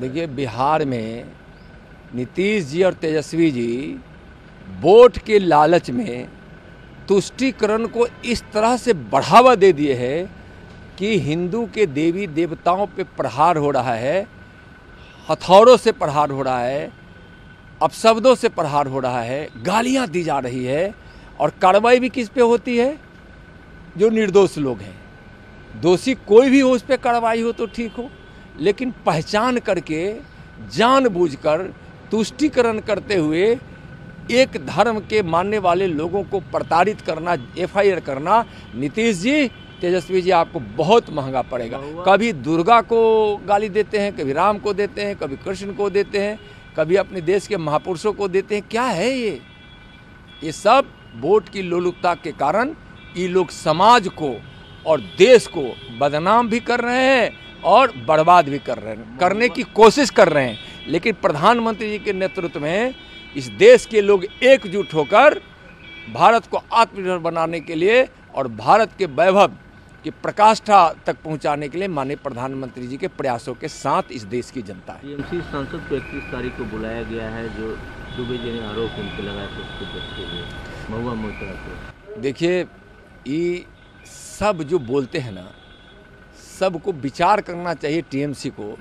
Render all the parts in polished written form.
देखिए, बिहार में नीतीश जी और तेजस्वी जी वोट के लालच में तुष्टीकरण को इस तरह से बढ़ावा दे दिए है कि हिंदू के देवी देवताओं पे प्रहार हो रहा है, हथौड़ों से प्रहार हो रहा है, अपशब्दों से प्रहार हो रहा है, गालियां दी जा रही है। और कार्रवाई भी किस पे होती है? जो निर्दोष लोग हैं। दोषी कोई भी हो उस पर कार्रवाई हो तो ठीक हो, लेकिन पहचान करके जानबूझकर तुष्टीकरण करते हुए एक धर्म के मानने वाले लोगों को प्रताड़ित करना, एफआईआर करना, नीतीश जी तेजस्वी जी आपको बहुत महंगा पड़ेगा। कभी दुर्गा को गाली देते हैं, कभी राम को देते हैं, कभी कृष्ण को देते हैं, कभी अपने देश के महापुरुषों को देते हैं। क्या है ये सब वोट की लोलुपता के कारण ये लोग समाज को और देश को बदनाम भी कर रहे हैं और बर्बाद भी कर रहे हैं, करने की कोशिश कर रहे हैं। लेकिन प्रधानमंत्री जी के नेतृत्व में इस देश के लोग एकजुट होकर भारत को आत्मनिर्भर बनाने के लिए और भारत के वैभव की प्रकाष्ठा तक पहुंचाने के लिए माननीय प्रधानमंत्री जी के प्रयासों के साथ इस देश की जनता है। टीएमसी सांसद को 31 तारीख को बुलाया गया है, जो दुबे जी ने आरोप उन पर लगाया था उसको देखते हुए महुआ मोर्चा को। देखिए, ये सब जो बोलते हैं ना, सबको विचार करना चाहिए टीएमसी को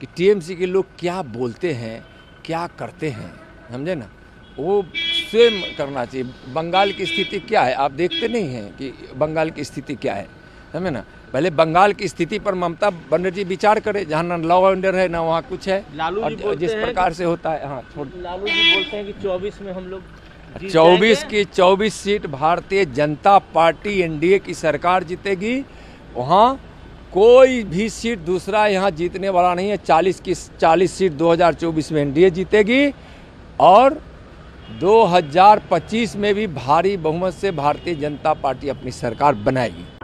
कि टीएमसी के लोग क्या बोलते हैं, क्या करते हैं, समझे ना, वो स्वयं करना चाहिए। बंगाल की स्थिति क्या है, आप देखते नहीं हैं कि बंगाल की स्थिति क्या है, समझे ना। पहले बंगाल की स्थिति पर ममता बनर्जी विचार करे, जहाँ ना लॉ ऑर्डर है ना वहाँ कुछ है, और जिस प्रकार से होता है। हाँ, लालू जी बोलते हैं कि 24 में हम लोग 24 की 24 seat Bharatiya Janata party NDA की सरकार जीतेगी, वहाँ कोई भी सीट दूसरा यहाँ जीतने वाला नहीं है। 40 की 40 सीट 2024 में NDA जीतेगी और 2025 में भी भारी बहुमत से भारतीय जनता पार्टी अपनी सरकार बनाएगी।